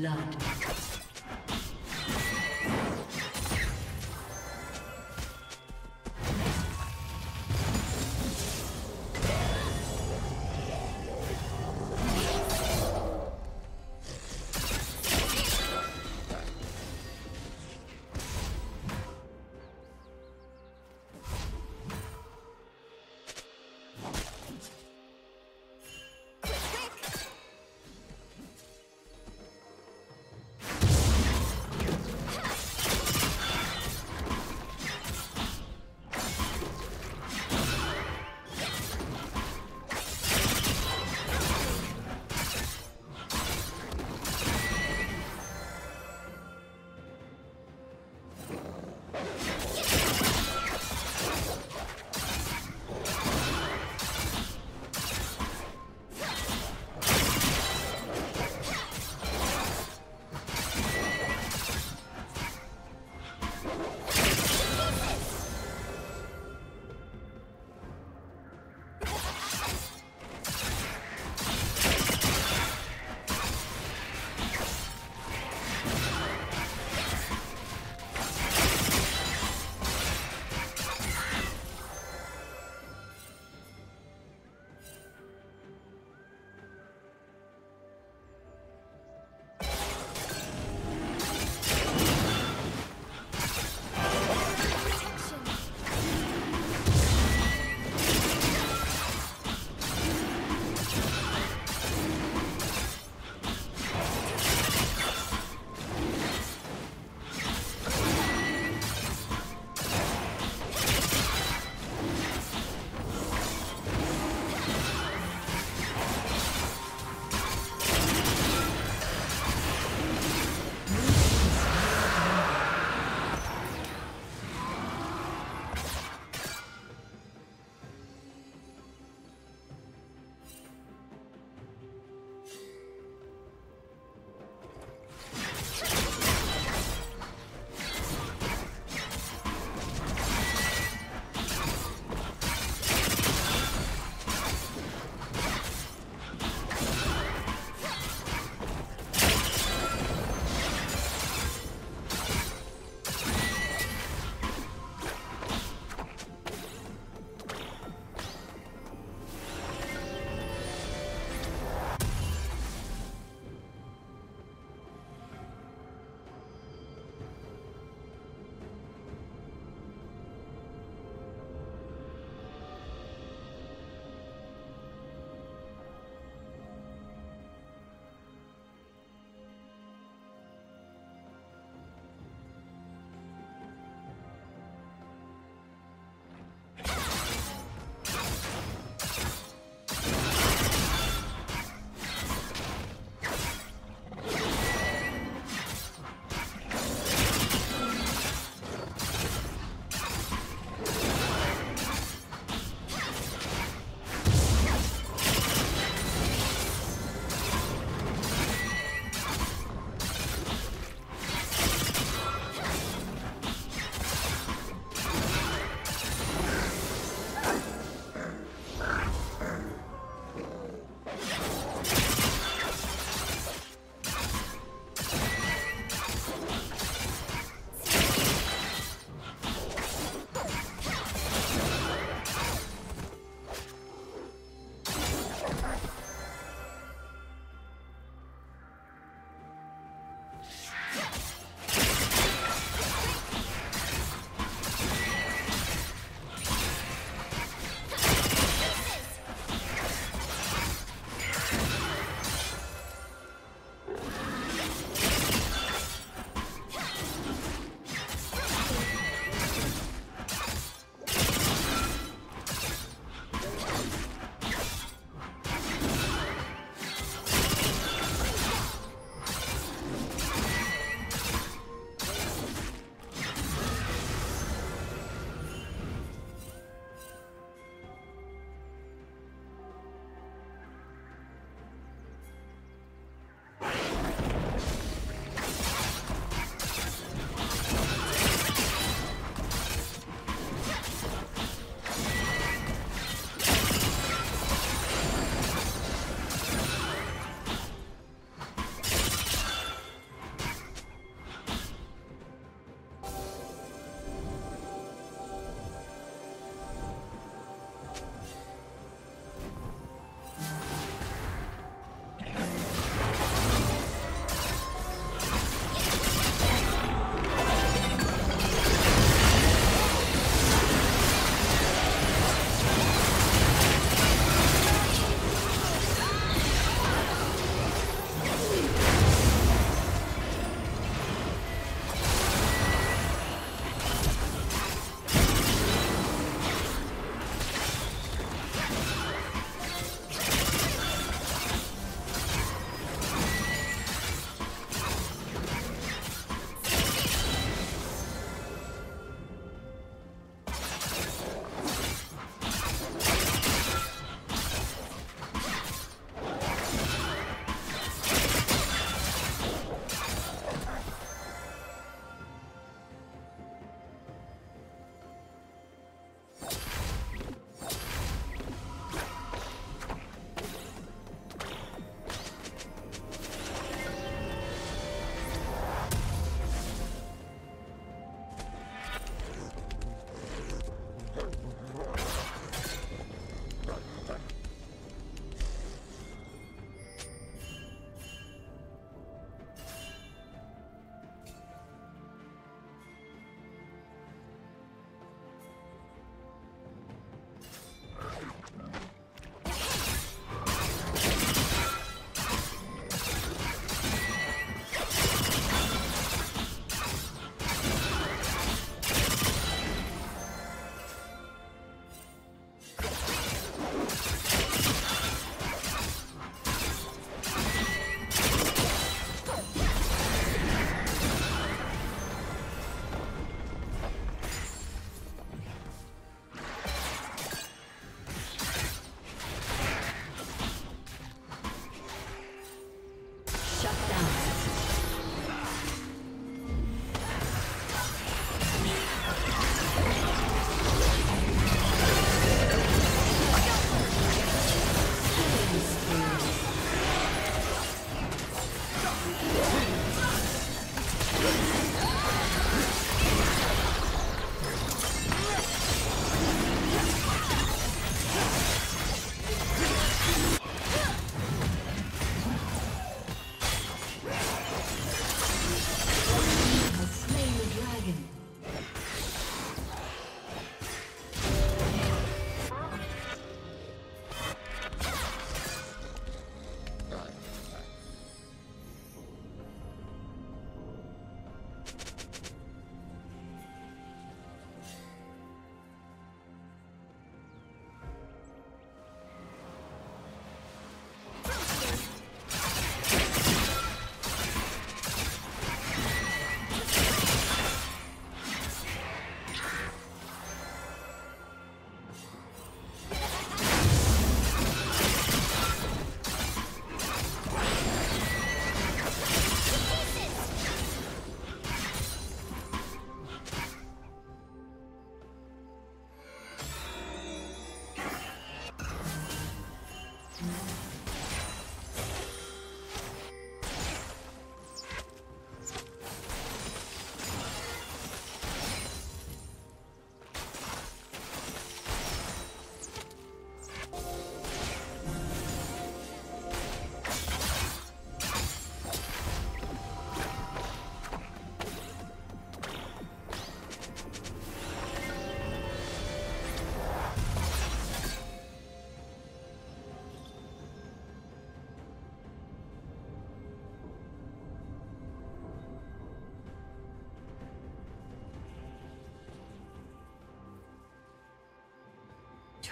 blood.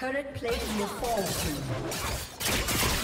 Turret plate will fall soon.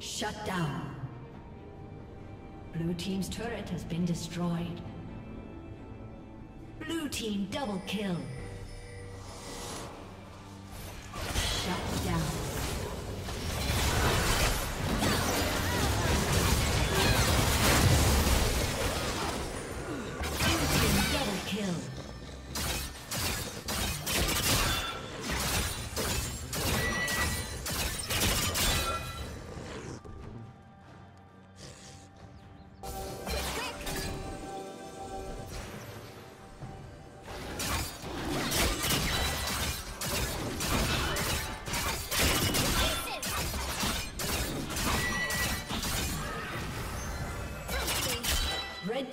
Shut down. Blue team's turret has been destroyed. Blue team double kill. Shut down. Red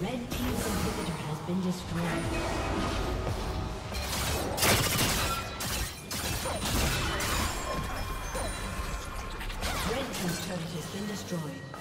Red Team's turret has been destroyed.